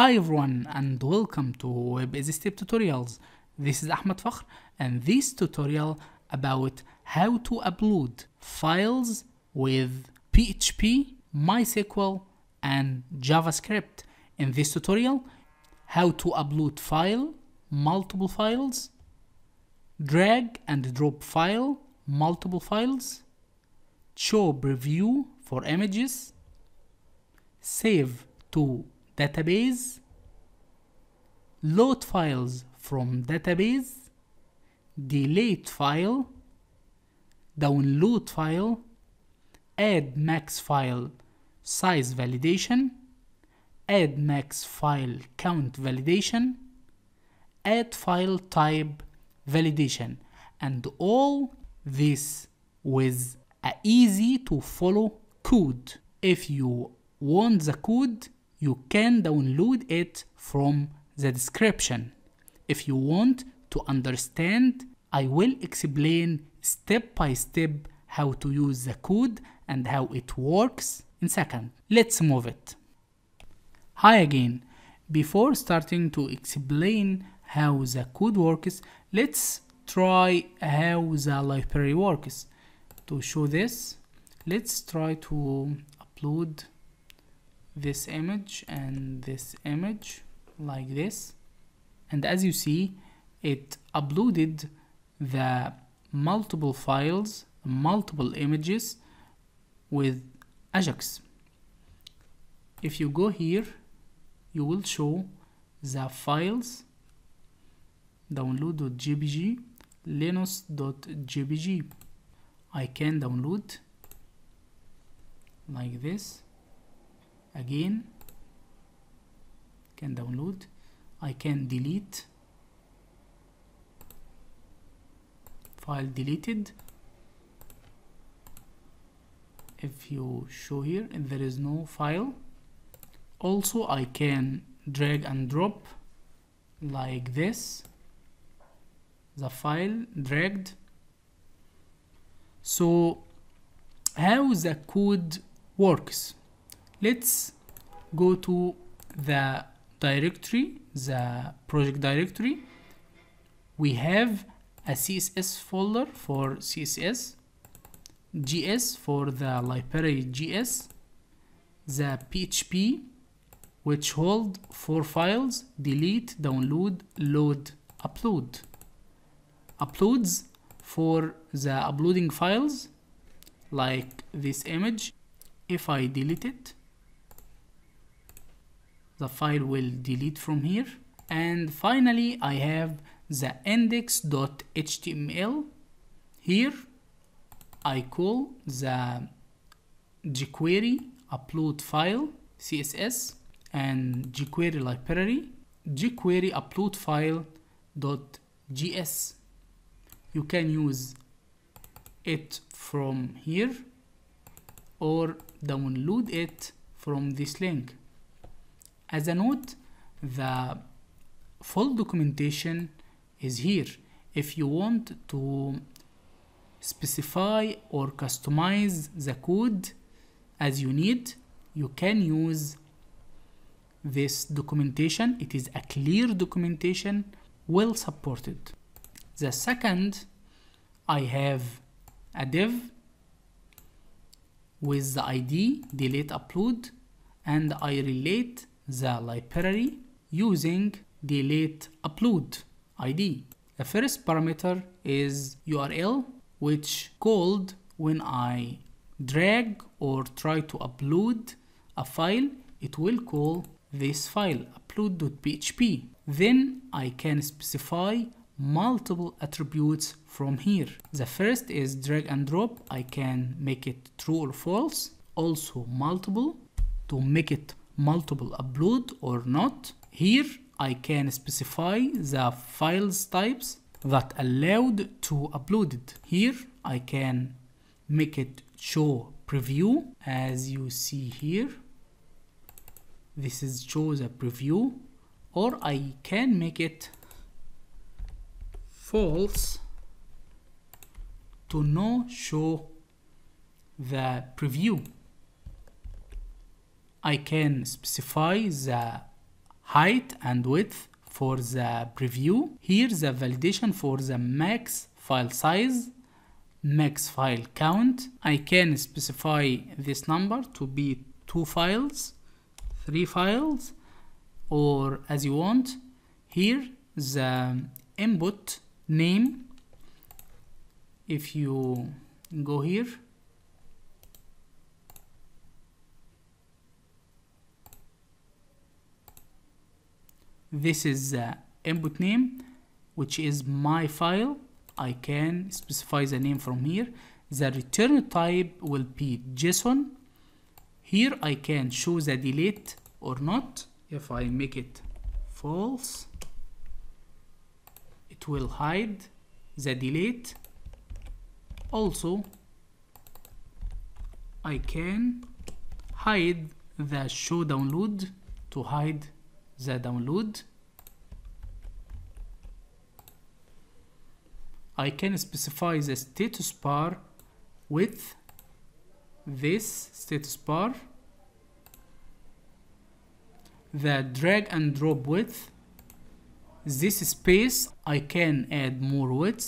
Hi everyone and welcome to Web Easy Step Tutorials. This is Ahmad Fakhr and this tutorial about how to upload files with PHP, MySQL and JavaScript. In this tutorial, how to upload file, multiple files, drag and drop file, multiple files, show preview for images, save to database, load files from database, delete file, download file, add max file size validation, add max file count validation, add file type validation, and all this with an easy to follow code. If you want the code, you can download it from the description. If you want to understand, I will explain step by step how to use the code and how it works in second. Let's move it. Hi again. Before starting to explain how the code works, let's try how the library works. To show this, let's try to upload this image and this image like this, and as you see, it uploaded the multiple files, multiple images with Ajax. If you go here, you will show the files download.jpg, linux.jpg. I can download like this. Again, can download. I can delete, file deleted. If you show here, there is no file. Also, I can drag and drop like this, the file dragged. So how the code works? Let's go to the directory, the project directory. We have a CSS folder for CSS, JS for the library JS, the PHP, which hold 4 files: delete, download, load, upload. Uploads for the uploading files, like this image. If I delete it, the file will delete from here. And finally, I have the index.html. Here I call the jQuery upload file CSS and jQuery library jQuery upload file.js. You can use it from here or download it from this link. As a note, the full documentation is here. If you want to specify or customize the code as you need, you can use this documentation. It is a clear documentation, well supported. The second, I have a div with the ID delete upload, and I relate the library using delete upload ID. The first parameter is URL, which called when I drag or try to upload a file, it will call this file upload.php. Then I can specify multiple attributes from here. The first is drag and drop. I can make it true or false. Also multiple, to make it multiple upload or not. Here I can specify the files types that allowed to upload it. Here I can make it show preview, as you see here. This is show the preview, or I can make it false to no show the preview. I can specify the height and width for the preview. Here the validation for the max file size, max file count. I can specify this number to be 2 files, 3 files, or as you want. Here the input name, if you go here, this is the input name, which is my file. I can specify the name from here. The return type will be JSON. Here I can show the delete or not. If I make it false, it will hide the delete. Also, I can hide the show download to hide the download. I can specify the status bar with this status bar, the drag and drop width, this space. I can add more width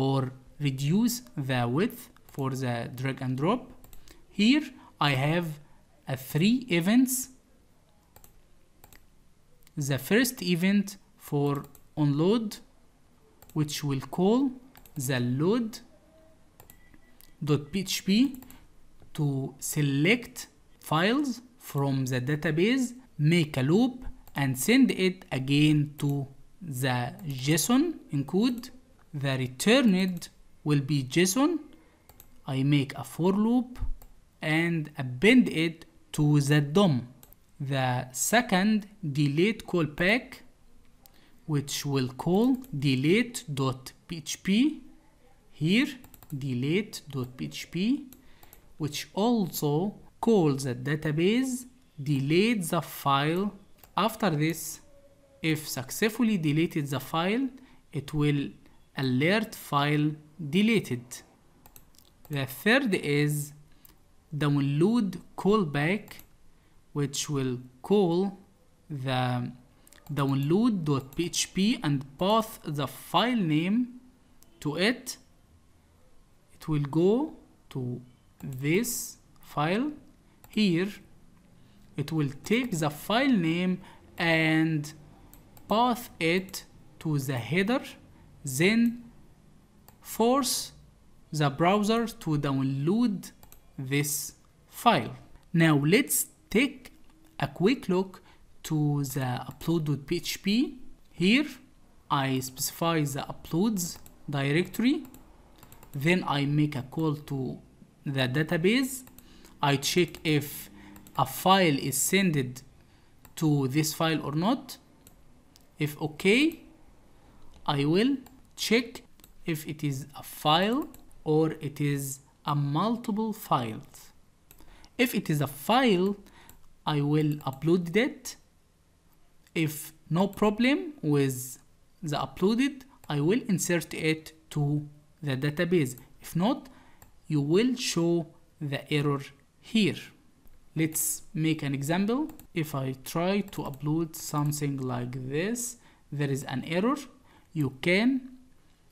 or reduce the width for the drag and drop. Here I have 3 events. The first event for onload, which will call the load.php to select files from the database, make a loop, and send it again to the JSON encode. The returned will be JSON. I make a for loop and append it to the DOM. The second delete callback, which will call delete.php. Here delete.php, which also calls the database, delete the file. After this, if successfully deleted the file, it will alert file deleted. The third is download callback, which will call the download.php and pass the file name to it. It will go to this file. Here it will take the file name and pass it to the header, then force the browser to download this file. Now let's take a quick look to the upload.php. Here I specify the uploads directory, then I make a call to the database. I check if a file is sent to this file or not. If okay, I will check if it is a file or it is a multiple files. If it is a file, I will upload it. If no problem with the uploaded, I will insert it to the database. If not, you will show the error here. Let's make an example. If I try to upload something like this, there is an error. You can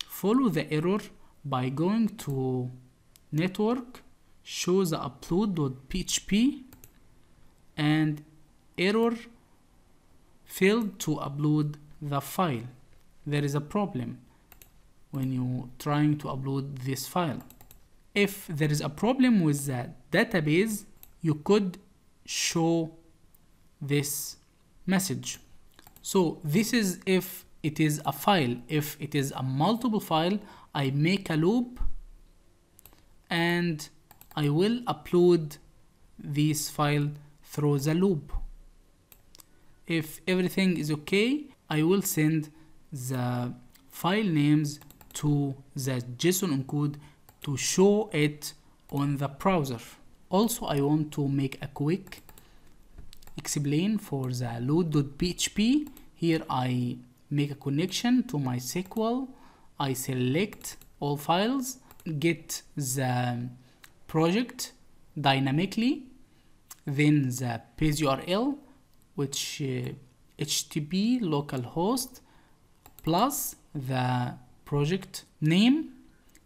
follow the error by going to network, show the upload.php, and error failed to upload the file. There is a problem when you trying to upload this file. If there is a problem with the database, you could show this message. So this is if it is a file. If it is a multiple file, I make a loop and I will upload this file through the loop. If everything is okay, I will send the file names to the JSON encode to show it on the browser. Also, I want to make a quick explain for the load.php. Here I make a connection to MySQL. I select all files, get the project dynamically, then the page URL, which HTTP localhost plus the project name.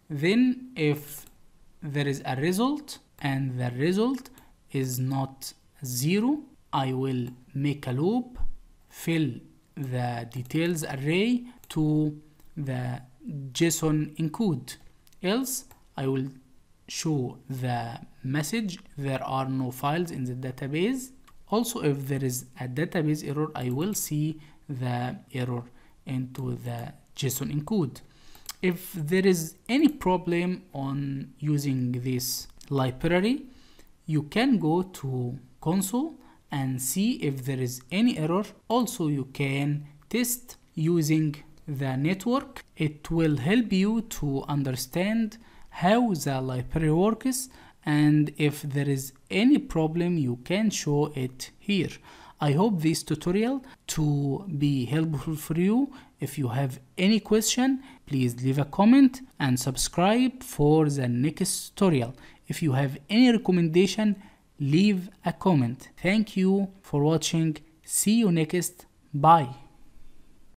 Then if there is a result and the result is not 0, I will make a loop, fill the details array to the JSON encode. Else I will show the message there are no files in the database. Also, if there is a database error, I will see the error into the JSON encode. If there is any problem on using this library, you can go to console and see if there is any error. Also, you can test using the network. It will help you to understand how the library works, and if there is any problem you can show it here. I hope this tutorial to be helpful for you. If you have any question, please leave a comment and subscribe for the next tutorial. If you have any recommendation, leave a comment. Thank you for watching. See you next. Bye.